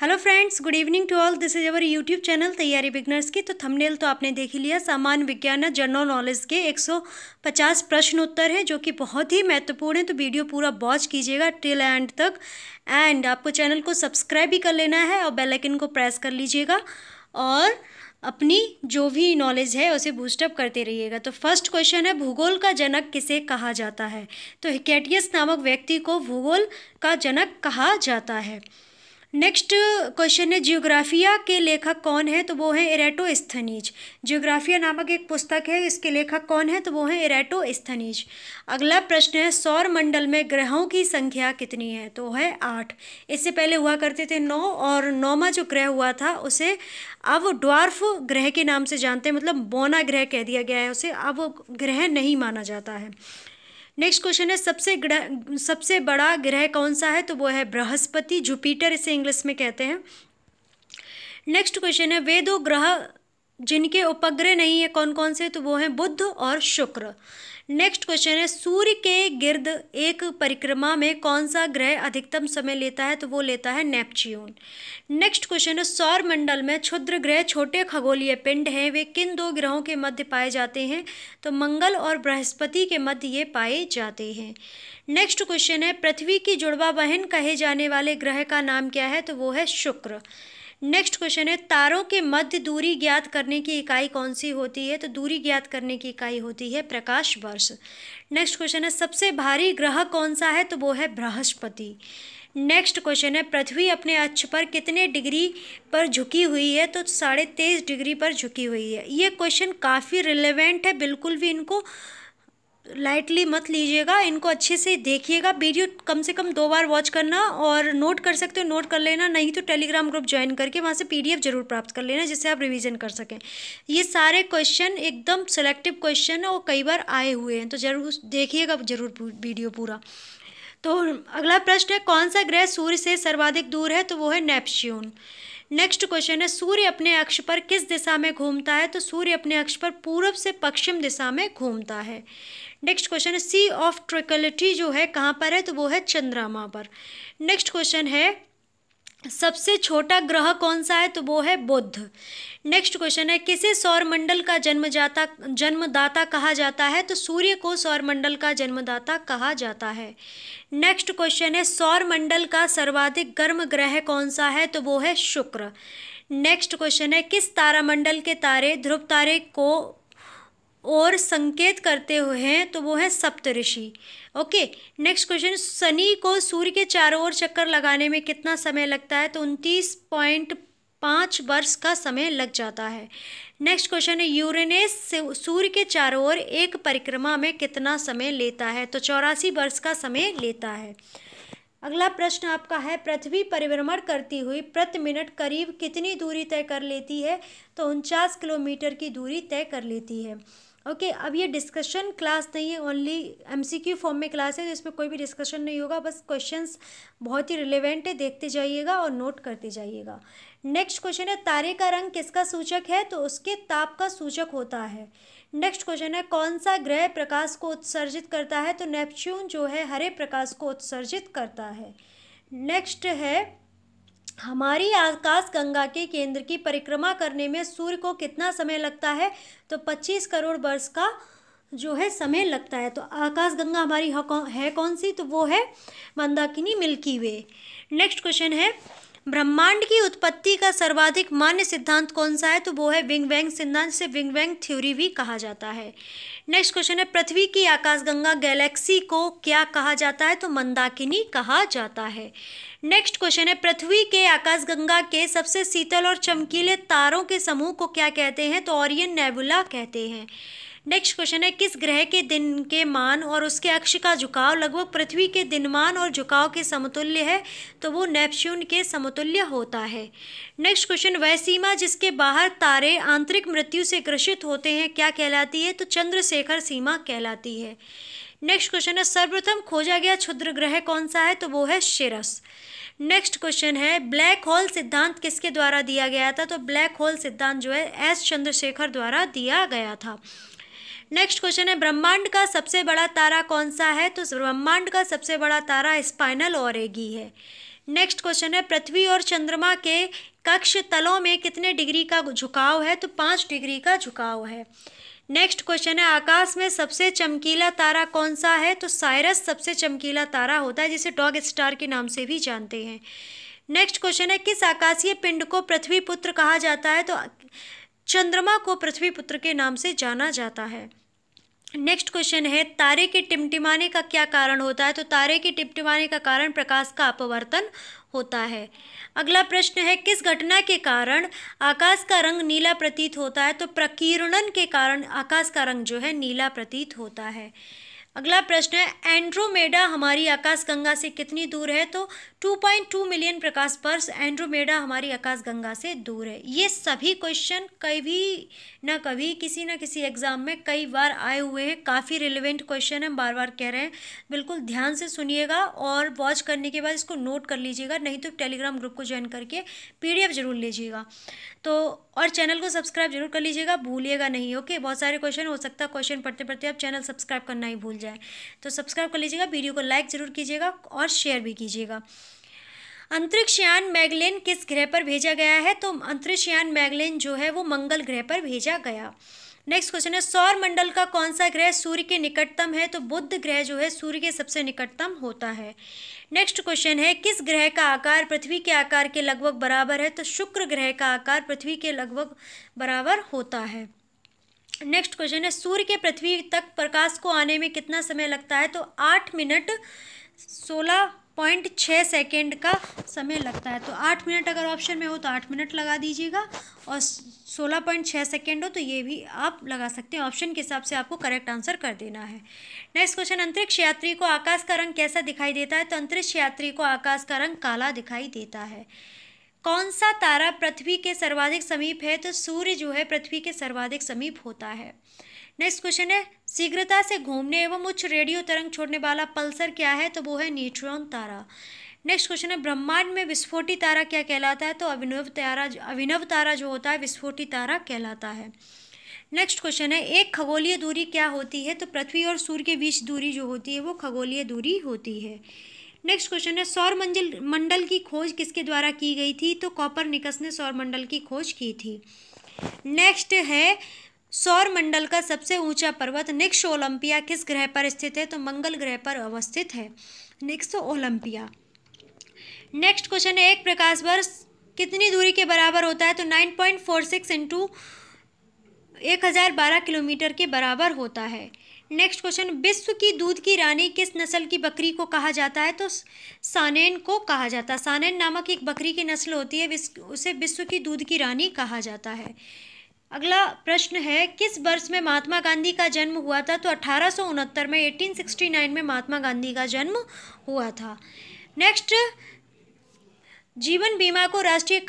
Hello friends, good evening to all. This is our YouTube channel तैयारी beginners की। तो thumbnail तो आपने देख ही लिया। सामान्य विज्ञान जनरल नॉलेज के 150 प्रश्न उत्तर है जो कि बहुत ही महत्वपूर्ण है। तो वीडियो पूरा वॉच कीजिएगा टिल एंड तक। एंड आपको चैनल को सब्सक्राइब भी कर लेना है और बेल आइकन को प्रेस कर लीजिएगा और अपनी जो भी नॉलेज है उसे बूस्टअप करते रहिएगा। तो फर्स्ट क्वेश्चन है, भूगोल का जनक किसे कहा जाता है? तो हेकेटियस नामक व्यक्ति को भूगोल का जनक कहा जाता है। नेक्स्ट क्वेश्चन है, जियोग्राफिया के लेखक कौन है? तो वो है एरेटोस्थनीज। जियोग्राफिया नामक एक पुस्तक है, इसके लेखक कौन है? तो वो है एरेटोस्थनीज। अगला प्रश्न है, सौर मंडल में ग्रहों की संख्या कितनी है? तो है 8। इससे पहले हुआ करते थे 9 और 9वां जो ग्रह हुआ था उसे अब ड्वार्फ ग्रह के नाम से जानते हैं, मतलब बौना ग्रह कह दिया गया है उसे, अब ग्रह नहीं माना जाता है। नेक्स्ट क्वेश्चन है, सबसे बड़ा ग्रह कौन सा है? तो वो है बृहस्पति, जुपिटर इसे इंग्लिश में कहते हैं। नेक्स्ट क्वेश्चन है, वे दो ग्रह जिनके उपग्रह नहीं है कौन कौन से? तो वो है बुध और शुक्र। नेक्स्ट क्वेश्चन है, सूर्य के गिर्द एक परिक्रमा में कौन सा ग्रह अधिकतम समय लेता है? तो वो लेता है नेपच्यून। नेक्स्ट क्वेश्चन है, सौर मंडल में क्षुद्र ग्रह छोटे खगोलीय पिंड हैं, वे किन दो ग्रहों के मध्य पाए जाते हैं? तो मंगल और बृहस्पति के मध्य ये पाए जाते हैं। नेक्स्ट क्वेश्चन है, पृथ्वी की जुड़वा बहन कहे जाने वाले ग्रह का नाम क्या है? तो वो है शुक्र। नेक्स्ट क्वेश्चन है, तारों के मध्य दूरी ज्ञात करने की इकाई कौन सी होती है? तो दूरी ज्ञात करने की इकाई होती है प्रकाश वर्ष। नेक्स्ट क्वेश्चन है, सबसे भारी ग्रह कौन सा है? तो वो है बृहस्पति। नेक्स्ट क्वेश्चन है, पृथ्वी अपने अक्ष पर कितने डिग्री पर झुकी हुई है? तो 23.5 डिग्री पर झुकी हुई है। ये क्वेश्चन काफ़ी रिलेवेंट है, बिल्कुल भी इनको लाइटली मत लीजिएगा, इनको अच्छे से देखिएगा। वीडियो कम से कम 2 बार वॉच करना और नोट कर सकते हो नोट कर लेना, नहीं तो टेलीग्राम ग्रुप ज्वाइन करके वहाँ से पीडीएफ जरूर प्राप्त कर लेना जिससे आप रिवीजन कर सकें। ये सारे क्वेश्चन एकदम सेलेक्टिव क्वेश्चन है और कई बार आए हुए हैं, तो जरूर देखिएगा जरूर वीडियो पूरा। तो अगला प्रश्न है, कौन सा ग्रह सूर्य से सर्वाधिक दूर है? तो वो है नेपच्यून। नेक्स्ट क्वेश्चन है, सूर्य अपने अक्ष पर किस दिशा में घूमता है? तो सूर्य अपने अक्ष पर पूर्व से पश्चिम दिशा में घूमता है। नेक्स्ट क्वेश्चन है, सी ऑफ ट्रिकलिटी जो है कहाँ पर है? तो वो है चंद्रमा पर। नेक्स्ट क्वेश्चन है, सबसे छोटा ग्रह कौन सा है? तो वो है बुध। नेक्स्ट क्वेश्चन है, किसे सौरमंडल का जन्मदाता कहा जाता है? तो सूर्य को सौरमंडल का जन्मदाता कहा जाता है। नेक्स्ट क्वेश्चन है, सौरमंडल का सर्वाधिक गर्म ग्रह कौन सा है? तो वो है शुक्र। नेक्स्ट क्वेश्चन है, किस तारामंडल के तारे ध्रुव तारे को और संकेत करते हुए हैं? तो वो है सप्तऋषि। ओके। नेक्स्ट क्वेश्चन, शनि को सूर्य के चारों ओर चक्कर लगाने में कितना समय लगता है? तो 29.5 वर्ष का समय लग जाता है। नेक्स्ट क्वेश्चन है, यूरेनस सूर्य के चारों ओर एक परिक्रमा में कितना समय लेता है? तो 84 वर्ष का समय लेता है। अगला प्रश्न आपका है, पृथ्वी परिभ्रमण करती हुई प्रति मिनट करीब कितनी दूरी तय कर लेती है? तो 49 किलोमीटर की दूरी तय कर लेती है। ओके, अब ये डिस्कशन क्लास नहीं है, ओनली एमसीक्यू फॉर्म में क्लास है, तो इसमें कोई भी डिस्कशन नहीं होगा, बस क्वेश्चंस बहुत ही रिलेवेंट है, देखते जाइएगा और नोट करते जाइएगा। नेक्स्ट क्वेश्चन है, तारे का रंग किसका सूचक है? तो उसके ताप का सूचक होता है। नेक्स्ट क्वेश्चन है, कौन सा ग्रह प्रकाश को उत्सर्जित करता है? तो नेपच्यून जो है हरे प्रकाश को उत्सर्जित करता है। नेक्स्ट है, हमारी आकाशगंगा के केंद्र की परिक्रमा करने में सूर्य को कितना समय लगता है? तो 25 करोड़ वर्ष का जो है समय लगता है। तो आकाशगंगा हमारी है कौन सी? तो वो है मंदाकिनी, मिल्की वे। नेक्स्ट क्वेश्चन है, ब्रह्मांड की उत्पत्ति का सर्वाधिक मान्य सिद्धांत कौन सा है? तो वो है बिग बैंग सिद्धांत, से बिग बैंग थ्योरी भी कहा जाता है। नेक्स्ट क्वेश्चन है, पृथ्वी की आकाशगंगा गैलेक्सी को क्या कहा जाता है? तो मंदाकिनी कहा जाता है। नेक्स्ट क्वेश्चन है, पृथ्वी के आकाशगंगा के सबसे शीतल और चमकीले तारों के समूह को क्या कहते हैं? तो ओरियन नेबुला कहते हैं। नेक्स्ट क्वेश्चन है, किस ग्रह के दिन के मान और उसके अक्ष का झुकाव लगभग पृथ्वी के दिनमान और झुकाव के समतुल्य है? तो वो नेपच्यून के समतुल्य होता है। नेक्स्ट क्वेश्चन, वह सीमा जिसके बाहर तारे आंतरिक मृत्यु से ग्रसित होते हैं क्या कहलाती है? तो चंद्रशेखर सीमा कहलाती है। नेक्स्ट क्वेश्चन है, सर्वप्रथम खोजा गया क्षुद्र ग्रह कौन सा है? तो वो है शिरस। नेक्स्ट क्वेश्चन है, ब्लैक होल सिद्धांत किसके द्वारा दिया गया था? तो ब्लैक होल सिद्धांत जो है एस चंद्रशेखर द्वारा दिया गया था। नेक्स्ट क्वेश्चन है, ब्रह्मांड का सबसे बड़ा तारा कौन सा है? तो ब्रह्मांड का सबसे बड़ा तारा स्पाइनल ओरेगी है। नेक्स्ट क्वेश्चन है पृथ्वी और चंद्रमा के कक्ष तलों में कितने डिग्री का झुकाव है, तो 5 डिग्री का झुकाव है। नेक्स्ट क्वेश्चन है आकाश में सबसे चमकीला तारा कौन सा है, तो साइरस सबसे चमकीला तारा होता है जिसे डॉग स्टार के नाम से भी जानते हैं। नेक्स्ट क्वेश्चन है किस आकाशीय पिंड को पृथ्वी पुत्र कहा जाता है, तो चंद्रमा को पृथ्वी पुत्र के नाम से जाना जाता है। नेक्स्ट क्वेश्चन है तारे के टिमटिमाने का क्या कारण होता है, तो तारे के टिमटिमाने का कारण प्रकाश का अपवर्तन होता है। अगला प्रश्न है किस घटना के कारण आकाश का रंग नीला प्रतीत होता है, तो प्रकीर्णन के कारण आकाश का रंग जो है नीला प्रतीत होता है। अगला प्रश्न है एंड्रोमेडा हमारी आकाशगंगा से कितनी दूर है, तो 2.2 मिलियन प्रकाश वर्ष एंड्रोमेडा हमारी आकाशगंगा से दूर है। ये सभी क्वेश्चन कभी ना कभी किसी ना किसी एग्जाम में कई बार आए हुए हैं, काफ़ी रिलेवेंट क्वेश्चन हम बार बार कह रहे हैं। बिल्कुल ध्यान से सुनिएगा और वॉच करने के बाद इसको नोट कर लीजिएगा, नहीं तो टेलीग्राम ग्रुप को ज्वाइन करके PDF जरूर लीजिएगा तो, और चैनल को सब्सक्राइब जरूर कर लीजिएगा, भूलिएगा नहीं। ओके, बहुत सारे क्वेश्चन हो सकता है क्वेश्चन पढ़ते पढ़ते आप चैनल सब्सक्राइब करना ही भूल जाए, तो सब्सक्राइब कर लीजिएगा, वीडियो को लाइक जरूर कीजिएगा और शेयर भी कीजिएगा। अंतरिक्षयान मैगलेन किस ग्रह पर भेजा गया है, तो अंतरिक्षयान मैगलेन जो है वो मंगल ग्रह पर भेजा गया। नेक्स्ट क्वेश्चन है सौर मंडल का कौन सा ग्रह सूर्य के निकटतम है, तो बुध ग्रह जो है सूर्य के सबसे निकटतम होता है। नेक्स्ट क्वेश्चन है किस ग्रह का आकार पृथ्वी के आकार के लगभग बराबर है, तो शुक्र ग्रह का आकार पृथ्वी के लगभग बराबर होता है। नेक्स्ट क्वेश्चन है सूर्य के पृथ्वी तक प्रकाश को आने में कितना समय लगता है, तो 8 मिनट 16.6 सेकेंड का समय लगता है। तो 8 मिनट अगर ऑप्शन में हो तो 8 मिनट लगा दीजिएगा और 16.6 सेकेंड हो तो ये भी आप लगा सकते हैं, ऑप्शन के हिसाब से आपको करेक्ट आंसर कर देना है। नेक्स्ट क्वेश्चन अंतरिक्ष यात्री को आकाश का रंग कैसा दिखाई देता है, तो अंतरिक्ष यात्री को आकाश का रंग काला दिखाई देता है। कौन सा तारा पृथ्वी के सर्वाधिक समीप है, तो सूर्य जो है पृथ्वी के सर्वाधिक समीप होता है। नेक्स्ट क्वेश्चन है शीघ्रता से घूमने एवं उच्च रेडियो तरंग छोड़ने वाला पल्सर क्या है, तो वो है न्यूट्रॉन तारा। नेक्स्ट क्वेश्चन है ब्रह्मांड में विस्फोटी तारा क्या कहलाता है, तो अभिनव तारा जो होता है विस्फोटी तारा कहलाता है। नेक्स्ट क्वेश्चन है एक खगोलीय दूरी क्या होती है, तो पृथ्वी और सूर्य के बीच दूरी जो होती है वो खगोलीय दूरी होती है। नेक्स्ट क्वेश्चन है सौर मंडल की खोज किसके द्वारा की गई थी, तो कोपरनिकस ने सौर मंडल की खोज की थी। नेक्स्ट है सौर मंडल का सबसे ऊंचा पर्वत निक्स ओलंपिया किस ग्रह पर स्थित है, तो मंगल ग्रह पर अवस्थित है निक्स ओलंपिया। नेक्स्ट क्वेश्चन है एक प्रकाश वर्ष कितनी दूरी के बराबर होता है, तो 9.46 × 1012 किलोमीटर के बराबर होता है। नेक्स्ट क्वेश्चन विश्व की दूध की रानी किस नस्ल की बकरी को कहा जाता है, तो सानेन को कहा जाता है। सानेन नामक एक बकरी की नस्ल होती है, उसे विश्व की दूध की रानी कहा जाता है। अगला प्रश्न है किस वर्ष में महात्मा गांधी का जन्म हुआ था, तो 1869 में 1869 में महात्मा गांधी का जन्म हुआ था। नेक्स्ट जीवन बीमा को राष्ट्रीय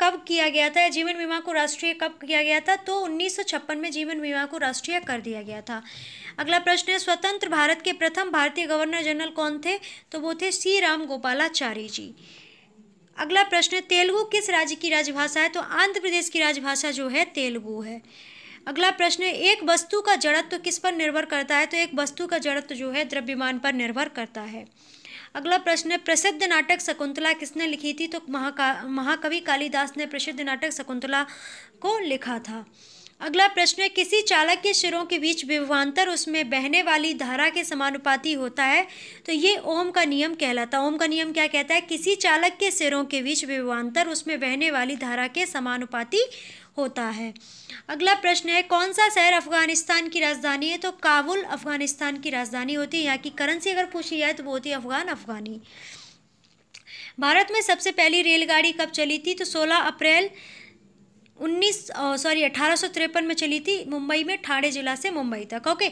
कब किया गया था, जीवन बीमा को राष्ट्रीय कब किया गया था, तो 1956 में जीवन बीमा को राष्ट्रीय कर दिया गया था। अगला प्रश्न है स्वतंत्र भारत के प्रथम भारतीय गवर्नर जनरल कौन थे, तो वो थे सी रामगोपालाचारी जी। अगला प्रश्न है तेलुगु किस राज्य की राजभाषा है, तो आंध्र प्रदेश की राजभाषा जो है तेलुगु है। अगला प्रश्न है एक वस्तु का जड़त्व किस पर निर्भर करता है, तो एक वस्तु का जड़त्व जो है द्रव्यमान पर निर्भर करता है। अगला प्रश्न है प्रसिद्ध नाटक शकुंतला किसने लिखी थी, तो महाकवि कालिदास ने प्रसिद्ध नाटक शकुंतला को लिखा था। अगला प्रश्न है किसी चालक के सिरों के बीच विभवांतर उसमें बहने वाली धारा के समानुपाती होता है, तो ये ओम का नियम कहलाता है। ओम का नियम क्या कहता है, किसी चालक के सिरों के बीच विभवांतर उसमें बहने वाली धारा के समानुपाती होता है। अगला प्रश्न है कौन सा शहर अफगानिस्तान की राजधानी है, तो काबुल अफगानिस्तान की राजधानी होती है। यहाँ की करेंसी अगर पूछी जाए तो वो होती है अफगानी। भारत में सबसे पहली रेलगाड़ी कब चली थी, तो 1853 में चली थी मुंबई में ठाणे जिला से मुंबई तक। ओके,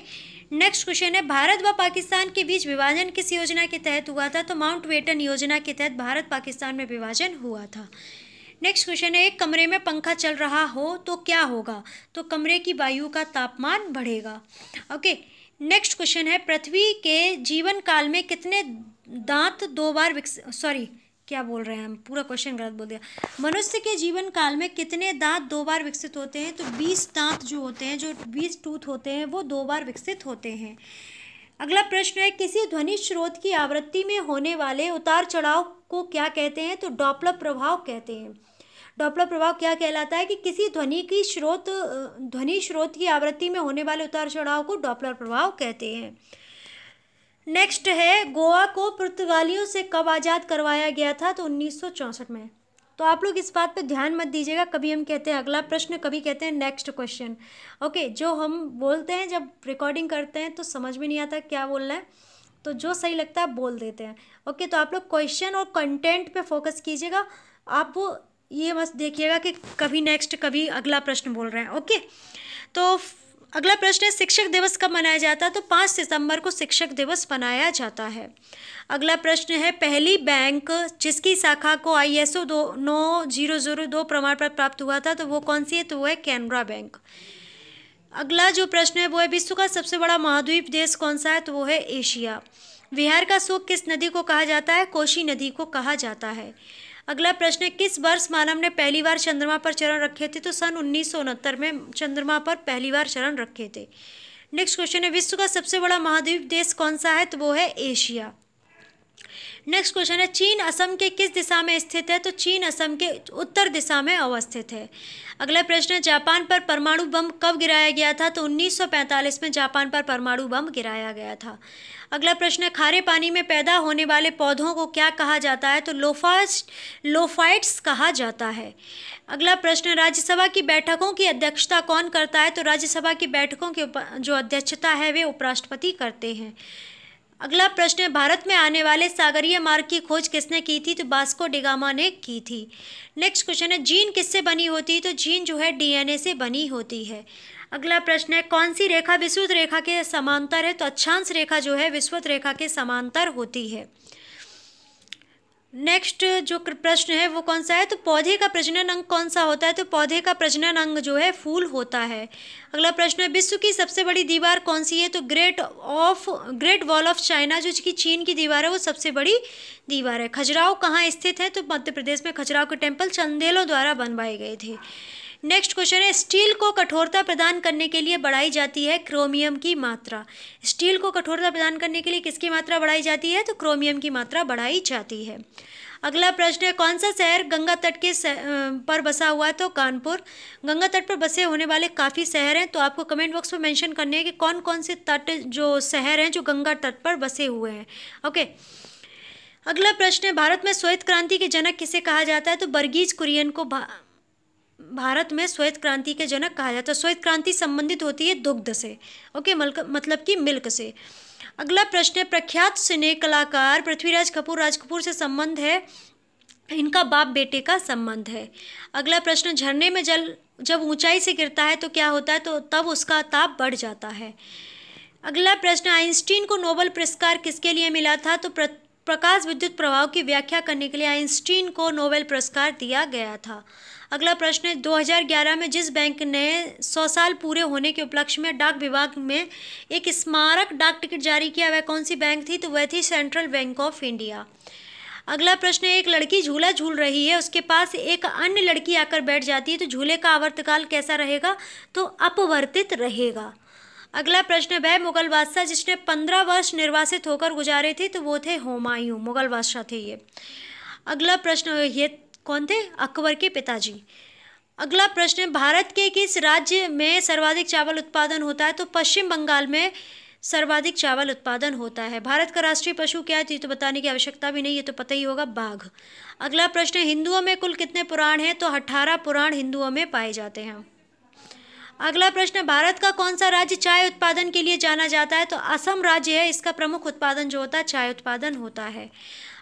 नेक्स्ट क्वेश्चन है भारत व पाकिस्तान के बीच विभाजन किस योजना के तहत हुआ था, तो माउंट बेटन योजना के तहत भारत पाकिस्तान में विभाजन हुआ था। नेक्स्ट क्वेश्चन है एक कमरे में पंखा चल रहा हो तो क्या होगा, तो कमरे की वायु का तापमान बढ़ेगा। ओके, नेक्स्ट क्वेश्चन है पृथ्वी के जीवन काल में कितने दांत दो बार मनुष्य के जीवन काल में कितने दांत दो बार विकसित होते हैं, तो 20 दांत जो 20 टूथ होते हैं वो दो बार विकसित होते हैं। अगला प्रश्न है किसी ध्वनि स्रोत की आवृत्ति में होने वाले उतार चढ़ाव को क्या कहते हैं? तो डॉपलर प्रभाव कहते हैं। डॉपलर प्रभाव क्या कहलाता है? कि किसी ध्वनि स्रोत की आवृत्ति में होने वाले उतार चढ़ाव को डॉपलर प्रभाव कहते हैं। नेक्स्ट है गोवा को पुर्तगालियों से कब आज़ाद करवाया गया था? तो 1964 में। तो आप लोग इस बात पे ध्यान मत दीजिएगा, कभी हम कहते हैं अगला प्रश्न, कभी कहते हैं नेक्स्ट क्वेश्चन। ओके, जो हम बोलते हैं जब रिकॉर्डिंग करते हैं तो समझ में नहीं आता क्या बोलना है, तो जो सही लगता है बोल देते हैं। ओके, तो आप लोग क्वेश्चन और कंटेंट पे फोकस कीजिएगा, आप ये मत देखिएगा कि कभी नेक्स्ट कभी अगला प्रश्न बोल रहे हैं। ओके, तो अगला प्रश्न है शिक्षक दिवस कब मनाया जाता है? तो 5 सितंबर को शिक्षक दिवस मनाया जाता है। अगला प्रश्न है पहली बैंक जिसकी शाखा को ISO 9002 प्रमाण पत्र प्राप्त हुआ था, तो वो कौन सी है? तो वो है कैनरा बैंक। अगला जो प्रश्न है वो है विश्व का सबसे बड़ा महाद्वीप देश कौन सा है? तो वो है एशिया। बिहार का शोक किस नदी को कहा जाता है? कोशी नदी को कहा जाता है। अगला प्रश्न है किस वर्ष मानव ने पहली बार चंद्रमा पर चरण रखे थे? तो सन 1969 में चंद्रमा पर पहली बार चरण रखे थे। नेक्स्ट क्वेश्चन है विश्व का सबसे बड़ा महाद्वीप देश कौन सा है? तो वो है एशिया। नेक्स्ट क्वेश्चन है चीन असम के किस दिशा में स्थित है? तो चीन असम के उत्तर दिशा में अवस्थित है। अगला प्रश्न है जापान पर परमाणु बम कब गिराया गया था? तो 1945 में जापान पर परमाणु बम गिराया गया था। अगला प्रश्न है खारे पानी में पैदा होने वाले पौधों को क्या कहा जाता है? तो लोफाइट्स कहा जाता है। अगला प्रश्न, राज्यसभा की बैठकों की अध्यक्षता कौन करता है? तो राज्यसभा की बैठकों की जो अध्यक्षता है वे उपराष्ट्रपति करते हैं। अगला प्रश्न है भारत में आने वाले सागरीय मार्ग की खोज किसने की थी? तो वास्को डी गामा ने की थी। नेक्स्ट क्वेश्चन है जीन किससे बनी होती है? तो जीन जो है DNA से बनी होती है। अगला प्रश्न है कौन सी रेखा विषुवत रेखा के समांतर है? तो अक्षांश रेखा जो है विषुवत रेखा के समांतर होती है। नेक्स्ट जो प्रश्न है वो कौन सा है? तो पौधे का प्रजनन अंग कौन सा होता है? तो पौधे का प्रजनन अंग जो है फूल होता है। अगला प्रश्न है विश्व की सबसे बड़ी दीवार कौन सी है? तो ग्रेट वॉल ऑफ चाइना जो कि चीन की दीवार है वो सबसे बड़ी दीवार है। खजुराहो कहाँ स्थित है? तो मध्य प्रदेश में खजुराहो के टेम्पल चंदेलों द्वारा बनवाए गए थे। नेक्स्ट क्वेश्चन है स्टील को कठोरता प्रदान करने के लिए बढ़ाई जाती है क्रोमियम की मात्रा। स्टील को कठोरता प्रदान करने के लिए किसकी मात्रा बढ़ाई जाती है? तो क्रोमियम की मात्रा बढ़ाई जाती है। अगला प्रश्न है कौन सा शहर गंगा तट के पर बसा हुआ है? तो कानपुर। गंगा तट पर बसे होने वाले काफ़ी शहर हैं, तो आपको कमेंट बॉक्स में मेंशन करने हैं कि कौन कौन से तट जो शहर हैं जो गंगा तट पर बसे हुए हैं। ओके, अगला प्रश्न है भारत में श्वेत क्रांति के जनक किसे कहा जाता है? तो वर्गीज कुरियन को भारत में श्वेत क्रांति के जनक कहा जाता है। श्वेत क्रांति संबंधित होती है दुग्ध से, ओके, मतलब कि मिल्क से। अगला प्रश्न है प्रख्यात सिने कलाकार पृथ्वीराज कपूर राजकपूर से संबंध है, इनका बाप बेटे का संबंध है। अगला प्रश्न, झरने में जल जब ऊंचाई से गिरता है तो क्या होता है? तो तब उसका ताप बढ़ जाता है। अगला प्रश्न, आइंस्टीन को नोबेल पुरस्कार किसके लिए मिला था? तो प्रकाश विद्युत प्रभाव की व्याख्या करने के लिए आइंस्टीन को नोबेल पुरस्कार दिया गया था। अगला प्रश्न है 2011 में जिस बैंक ने 100 साल पूरे होने के उपलक्ष्य में डाक विभाग में एक स्मारक डाक टिकट जारी किया, वह कौन सी बैंक थी? तो वह थी सेंट्रल बैंक ऑफ इंडिया। अगला प्रश्न है एक लड़की झूला झूल रही है, उसके पास एक अन्य लड़की आकर बैठ जाती है, तो झूले का आवर्तकाल कैसा रहेगा? तो अपवर्तित रहेगा। अगला प्रश्न है वह मुगल बादशाह जिसने 15 वर्ष निर्वासित होकर गुजारे थे, तो वो थे हुमायूं, मुगल बादशाह थे ये। अगला प्रश्न, ये कौन थे? अकबर के पिताजी। अगला प्रश्न है भारत के किस राज्य में सर्वाधिक चावल उत्पादन होता है? तो पश्चिम बंगाल में सर्वाधिक चावल उत्पादन होता है। भारत का राष्ट्रीय पशु क्या है? तो बताने की आवश्यकता भी नहीं, ये तो पता ही होगा, बाघ। अगला प्रश्न है हिंदुओं में कुल कितने पुराण हैं? तो 18 पुराण हिंदुओं में पाए जाते हैं। अगला प्रश्न, भारत का कौन सा राज्य चाय उत्पादन के लिए जाना जाता है? तो असम राज्य है, इसका प्रमुख उत्पादन जो होता है चाय उत्पादन होता है।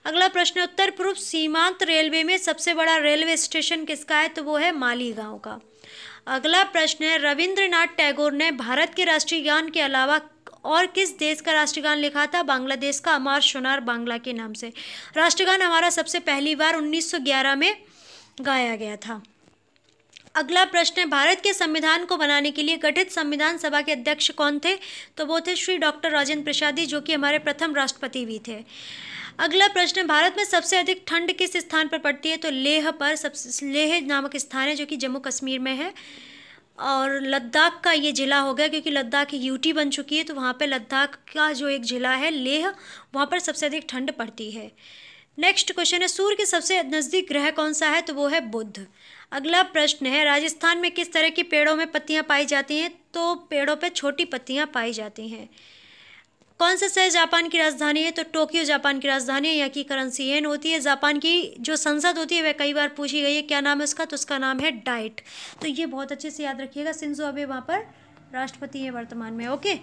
अगला प्रश्न, उत्तर पूर्व सीमांत रेलवे में सबसे बड़ा रेलवे स्टेशन किसका है? तो वो है मालीगांव का। अगला प्रश्न है रविंद्रनाथ टैगोर ने भारत के राष्ट्रीय गान के अलावा और किस देश का राष्ट्रगान लिखा था? बांग्लादेश का अमार सोनार बांग्ला के नाम से। राष्ट्रगान हमारा सबसे पहली बार 1911 में गाया गया था। अगला प्रश्न है भारत के संविधान को बनाने के लिए गठित संविधान सभा के अध्यक्ष कौन थे? तो वो थे श्री डॉक्टर राजेंद्र प्रसाद जी, जो कि हमारे प्रथम राष्ट्रपति भी थे। अगला प्रश्न है भारत में सबसे अधिक ठंड किस स्थान पर पड़ती है? तो लेह नामक स्थान है जो कि जम्मू कश्मीर में है। और लद्दाख का ये ज़िला हो गया क्योंकि लद्दाख यूटी बन चुकी है, तो वहाँ पे लद्दाख का जो एक ज़िला है लेह, वहाँ पर सबसे अधिक ठंड पड़ती है। नेक्स्ट क्वेश्चन है सूर्य के सबसे नज़दीक ग्रह कौन सा है, तो वो है बुध। अगला प्रश्न है राजस्थान में किस तरह के पेड़ों में पत्तियाँ पाई जाती हैं, तो पेड़ों पर छोटी पत्तियाँ पाई जाती हैं। कौन सा शहर जापान की राजधानी है, तो टोक्यो जापान की राजधानी है, यहाँ की करेंसी येन होती है। जापान की जो संसद होती है वह कई बार पूछी गई है, क्या नाम है उसका, तो उसका नाम है डाइट। तो ये बहुत अच्छे से याद रखिएगा, शिंजो अबे वहाँ पर राष्ट्रपति है वर्तमान में। ओके,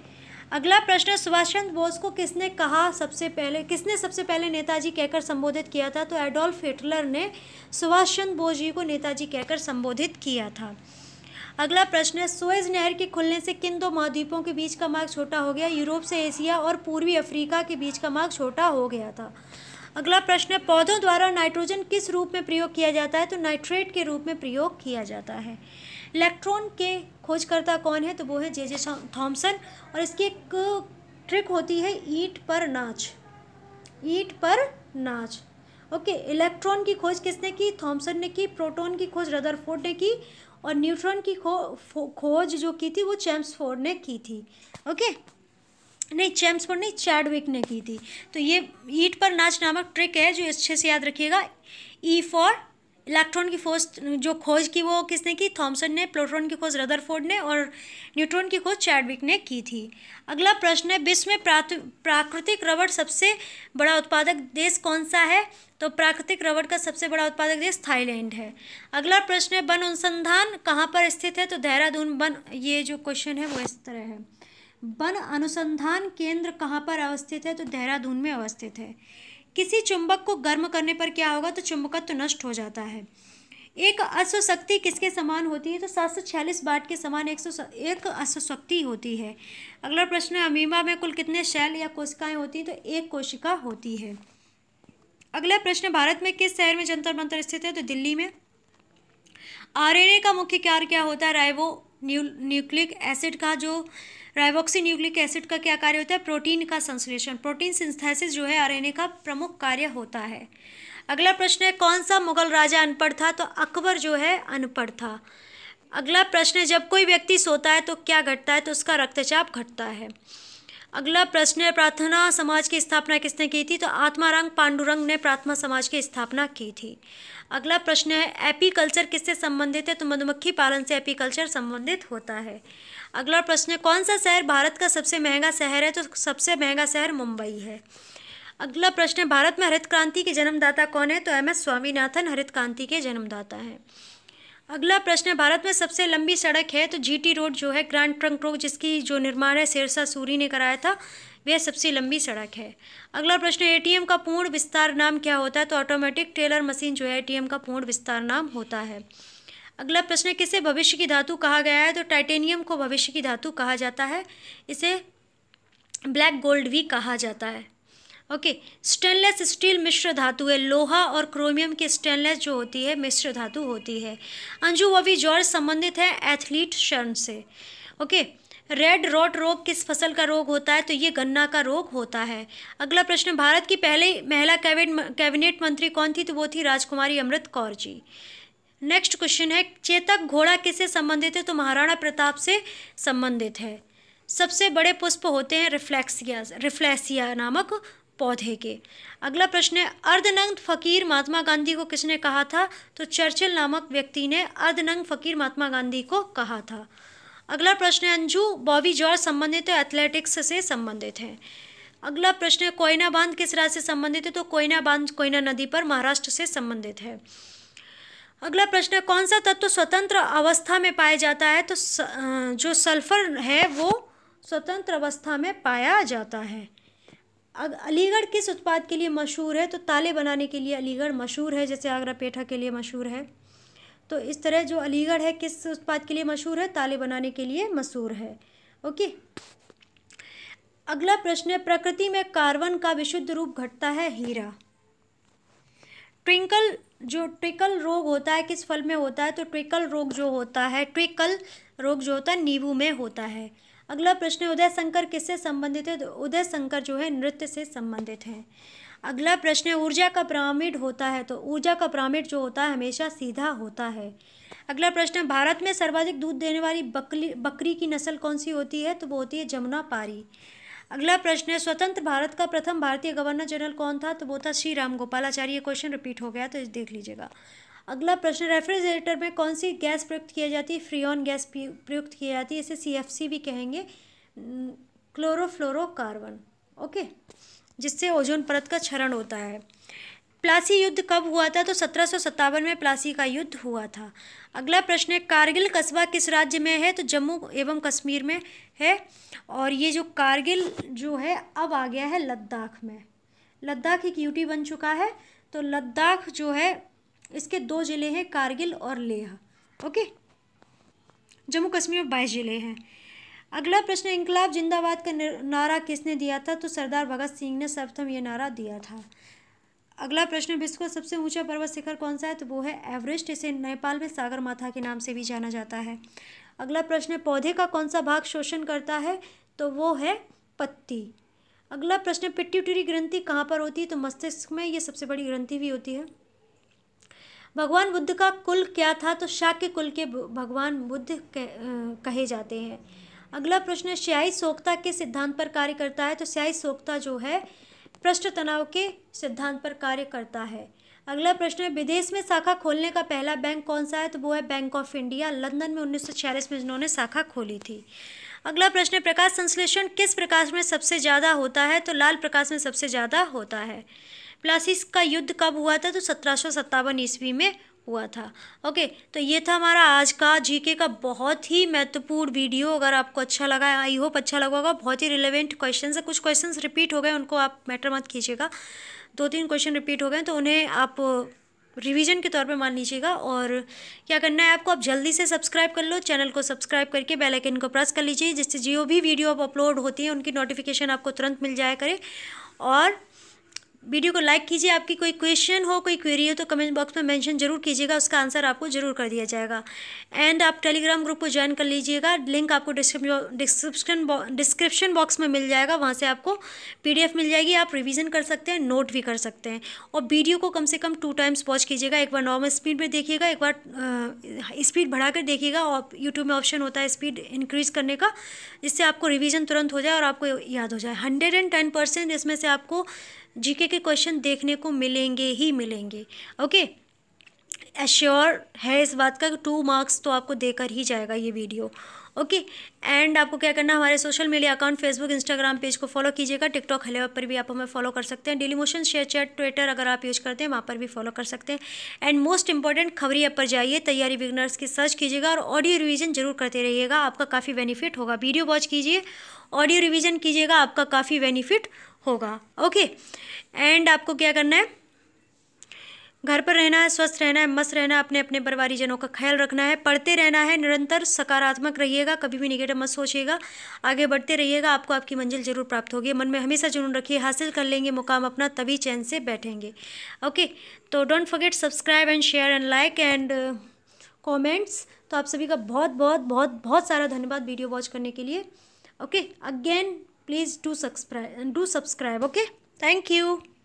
अगला प्रश्न है सुभाष चंद्र बोस को किसने सबसे पहले नेताजी कहकर संबोधित किया था, तो एडोल्फ हिटलर ने सुभाष चंद्र बोस जी को नेताजी कहकर संबोधित किया था। अगला प्रश्न है सुएज नहर के खुलने से किन दो महाद्वीपों के बीच का मार्ग छोटा हो गया, यूरोप से एशिया और पूर्वी अफ्रीका के बीच का मार्ग छोटा हो गया था। अगला प्रश्न है पौधों द्वारा नाइट्रोजन किस रूप में प्रयोग किया जाता है, तो नाइट्रेट के रूप में प्रयोग किया जाता है। इलेक्ट्रॉन के खोजकर्ता कौन है, तो वो है जे जे थॉम्सन, और इसकी एक ट्रिक होती है ईंट पर नाच। ओके, इलेक्ट्रॉन की खोज किसने की, थॉम्सन ने की। प्रोटॉन की खोज रदरफोर्ड ने की, और न्यूट्रॉन की खोज जो की थी वो चैम्सफोर्ड ने की थी। ओके, नहीं चैम्सफोर्ड नहीं, चैडविक ने की थी। तो ये ईंट पर नाच नामक ट्रिक है जो अच्छे से याद रखिएगा। ई फॉर इलेक्ट्रॉन की खोज जो खोज की वो किसने की, थॉम्सन ने। प्रोटॉन की खोज रदरफोर्ड ने और न्यूट्रॉन की खोज चैडविक ने की थी। अगला प्रश्न है विश्व में प्राकृतिक रबड़ सबसे बड़ा उत्पादक देश कौन सा है, तो प्राकृतिक रबड़ का सबसे बड़ा उत्पादक देश थाईलैंड है। अगला प्रश्न है वन अनुसंधान कहाँ पर स्थित है, तो देहरादून वन, ये जो क्वेश्चन है वो इस तरह है, वन अनुसंधान केंद्र कहाँ पर अवस्थित है, तो देहरादून में अवस्थित है। किसी चुंबक को गर्म करने पर क्या होगा, तो चुंबकत्व नष्ट हो जाता है। एक अश्व शक्ति किसके समान होती है, तो 746 वाट के समान एक अश्व शक्ति होती है। अगला प्रश्न है अमीबा में कुल कितने शैल या कोशिकाएं होती हैं, तो एक कोशिका होती है। अगला प्रश्न भारत में किस शहर में जंतर मंतर स्थित है, तो दिल्ली में। आरएनए का मुख्य कार्य क्या होता है, न्यूक्लिक एसिड का जो राइबॉक्सी न्यूक्लिक एसिड का क्या कार्य होता है, प्रोटीन का संश्लेषण, प्रोटीन सिंथेसिस जो है आरएनए का प्रमुख कार्य होता है। अगला प्रश्न है कौन सा मुगल राजा अनपढ़ था, तो अकबर जो है अनपढ़ था। अगला प्रश्न है जब कोई व्यक्ति सोता है तो क्या घटता है, तो उसका रक्तचाप घटता है। अगला प्रश्न है प्रार्थना समाज की स्थापना किसने की थी, तो आत्माराम पांडुरंग ने प्रार्थना समाज की स्थापना की थी। अगला प्रश्न है एपीकल्चर किससे संबंधित है, तो मधुमक्खी पालन से एपीकल्चर संबंधित होता है। अगला प्रश्न है कौन सा शहर भारत का सबसे महंगा शहर है, तो सबसे महंगा शहर मुंबई है। अगला प्रश्न है भारत में हरित क्रांति के जन्मदाता कौन है, तो MS स्वामीनाथन हरित क्रांति के जन्मदाता हैं। अगला प्रश्न है भारत में सबसे लंबी सड़क है, तो GT रोड जो है, ग्रैंड ट्रंक रोड, जिसकी जो निर्माण है शेरशाह सूरी ने कराया था, वह सबसे लंबी सड़क है। अगला प्रश्न है ATM का पूर्ण विस्तार नाम क्या होता है, तो ऑटोमेटिक टेलर मशीन जो है ATM का पूर्ण विस्तार नाम होता है। अगला प्रश्न है किसे भविष्य की धातु कहा गया है, तो टाइटेनियम को भविष्य की धातु कहा जाता है, इसे ब्लैक गोल्ड भी कहा जाता है। ओके, स्टेनलेस स्टील मिश्र धातु है, लोहा और क्रोमियम की स्टेनलेस जो होती है मिश्र धातु होती है। अंजू ववी जॉर्ज संबंधित है एथलीट शर्म से। ओके, रेड रॉट रोग किस फसल का रोग होता है, तो ये गन्ना का रोग होता है। अगला प्रश्न भारत की पहली महिला कैबिनेट मंत्री कौन थी, तो वो थी राजकुमारी अमृत कौर जी। नेक्स्ट क्वेश्चन है चेतक घोड़ा किससे संबंधित है, तो महाराणा प्रताप से संबंधित है। सबसे बड़े पुष्प होते हैं रिफ्लेक्सिया नामक पौधे के। अगला प्रश्न है अर्धनंग फकीर महात्मा गांधी को किसने कहा था, तो चर्चिल नामक व्यक्ति ने अर्धनंग फकीर महात्मा गांधी को कहा था। अगला प्रश्न है अंजू बॉबी जॉर्ज संबंधित है एथलेटिक्स से संबंधित है। अगला प्रश्न है कोयना बांध किस राज्य से संबंधित है, तो कोयना बांध कोयना नदी पर महाराष्ट्र से संबंधित है। अगला प्रश्न है कौन सा तत्व स्वतंत्र अवस्था में पाया जाता है, तो जो सल्फर है वो स्वतंत्र अवस्था में पाया जाता है। अलीगढ़ किस उत्पाद के लिए मशहूर है, तो ताले बनाने के लिए अलीगढ़ मशहूर है, जैसे आगरा पेठा के लिए मशहूर है। तो इस तरह जो अलीगढ़ है किस उत्पाद के लिए मशहूर है, ताले बनाने के लिए मशहूर है। ओके, अगला प्रश्न है प्रकृति में कार्बन का विशुद्ध रूप घटता है हीरा। ट्विंकल रोग होता है किस फल में होता है, तो ट्विकल रोग जो होता है नींबू में होता है। अगला प्रश्न उदय शंकर किससे संबंधित है, उदय शंकर जो है नृत्य से संबंधित हैं। अगला प्रश्न है ऊर्जा का पिरामिड होता है, तो ऊर्जा का पिरामिड जो होता है हमेशा सीधा होता है। अगला प्रश्न है भारत में सर्वाधिक दूध देने वाली बकरी की नस्ल कौन सी होती है, तो वो होती है जमुनापारी। अगला प्रश्न है स्वतंत्र भारत का प्रथम भारतीय गवर्नर जनरल कौन था, तो वो था सी रामगोपालाचारी। ये क्वेश्चन रिपीट हो गया तो देख लीजिएगा। अगला प्रश्न रेफ्रिजरेटर में कौन सी गैस प्रयुक्त की जाती है, फ्रियॉन गैस प्रयुक्त की जाती है, इसे CFC भी कहेंगे, क्लोरोफ्लोरोकार्बन, ओके, जिससे ओजोन परत का क्षरण होता है। प्लासी युद्ध कब हुआ था, तो 1757 में प्लासी का युद्ध हुआ था। अगला प्रश्न है कारगिल कस्बा किस राज्य में है, तो जम्मू एवं कश्मीर में है, और ये जो कारगिल जो है अब आ गया है लद्दाख में, लद्दाख एक यूटी बन चुका है। तो लद्दाख जो है इसके 2 ज़िले हैं, कारगिल और लेह, ओके। जम्मू कश्मीर में 22 ज़िले हैं। अगला प्रश्न इंकलाब जिंदाबाद का नारा किसने दिया था, तो सरदार भगत सिंह ने सर्वप्रथम ये नारा दिया था। अगला प्रश्न विश्व का सबसे ऊंचा पर्वत शिखर कौन सा है, तो वो है एवरेस्ट, इसे नेपाल में सागर माथा के नाम से भी जाना जाता है। अगला प्रश्न पौधे का कौन सा भाग शोषण करता है, तो वो है पत्ती। अगला प्रश्न पिट्यूटरी ग्रंथि कहाँ पर होती है, तो मस्तिष्क में, ये सबसे बड़ी ग्रंथि भी होती है। भगवान बुद्ध का कुल क्या था, तो शाक्य कुल के भगवान बुद्ध कहे जाते हैं। अगला प्रश्न स्याही सोखता के सिद्धांत पर कार्य करता है, तो स्याही सोखता जो है पृष्ठ तनाव के सिद्धांत पर कार्य करता है। अगला प्रश्न है विदेश में शाखा खोलने का पहला बैंक कौन सा है, तो वो है बैंक ऑफ इंडिया, लंदन में 1946 में इन्होंने शाखा खोली थी। अगला प्रश्न है प्रकाश संश्लेषण किस प्रकाश में सबसे ज़्यादा होता है, तो लाल प्रकाश में सबसे ज़्यादा होता है। प्लासी का युद्ध कब हुआ था, तो 1757 ईस्वी में हुआ था, ओके। तो ये था हमारा आज का जीके का बहुत ही महत्वपूर्ण वीडियो। अगर आपको अच्छा लगा, आई होप अच्छा लगा होगा, बहुत ही रिलेवेंट क्वेश्चन है। कुछ क्वेश्चन रिपीट हो गए, उनको आप मैटर मत कीजिएगा, 2-3 क्वेश्चन रिपीट हो गए तो उन्हें आप रिवीजन के तौर पे मान लीजिएगा। और क्या करना है आपको, आप जल्दी से सब्सक्राइब कर लो, चैनल को सब्सक्राइब करके बेल आइकन को प्रेस कर लीजिए, जिससे जो भी वीडियो आप अपलोड होती है उनकी नोटिफिकेशन आपको तुरंत मिल जाया करे। और वीडियो को लाइक कीजिए, आपकी कोई क्वेश्चन हो, कोई क्वेरी हो तो कमेंट बॉक्स में मेंशन जरूर कीजिएगा, उसका आंसर आपको जरूर कर दिया जाएगा। एंड आप टेलीग्राम ग्रुप को ज्वाइन कर लीजिएगा, लिंक आपको डिस्क्रिप्शन बॉक्स में मिल जाएगा, वहाँ से आपको PDF मिल जाएगी, आप रिवीजन कर सकते हैं, नोट भी कर सकते हैं। और वीडियो को कम से कम 2 टाइम्स वॉच कीजिएगा, एक बार नॉर्मल स्पीड में देखिएगा, एक बार स्पीड बढ़ाकर देखिएगा, और यूट्यूब में ऑप्शन होता है स्पीड इंक्रीज़ करने का, जिससे आपको रिवीजन तुरंत हो जाए और आपको याद हो जाए। 110% इसमें से आपको जीके के क्वेश्चन देखने को मिलेंगे ही मिलेंगे, ओके। एश्योर है इस बात का कि 2 मार्क्स तो आपको देकर ही जाएगा ये वीडियो, ओके। एंड आपको क्या करना, हमारे social media account Facebook Instagram page को फॉलो कीजिएगा, टिकटॉक हलेवा पर भी आप हमें फॉलो कर सकते हैं, Dailymotion ShareChat Twitter अगर आप यूज़ करते हैं वहाँ पर भी फॉलो कर सकते हैं। And most important Khabri app पर जाइए, तैयारी बिगनर्स की सर्च कीजिएगा और ऑडियो रिवीजन जरूर करते रहिएगा, आपका काफ़ी बेनिफिट होगा। वीडियो वॉच कीजिए, ऑडियो रिवीजन कीजिएगा, आपका काफ़ी बेनिफिट होगा, ओके। एंड आपको क्या करना है, घर पर रहना है, स्वस्थ रहना है, मस्त रहना है, अपने परिवारजनों का ख्याल रखना है, पढ़ते रहना है, निरंतर सकारात्मक रहिएगा, कभी भी निगेटिव मत सोचिएगा, आगे बढ़ते रहिएगा, आपको आपकी मंजिल जरूर प्राप्त होगी। मन में हमेशा जुनून रखिए, हासिल कर लेंगे मुकाम अपना, तभी चैन से बैठेंगे, ओके। तो don't forget subscribe and share and like and comments. तो आप सभी का बहुत बहुत बहुत बहुत सारा धन्यवाद वीडियो वॉच करने के लिए, okay. Again please do subscribe, okay, thank you.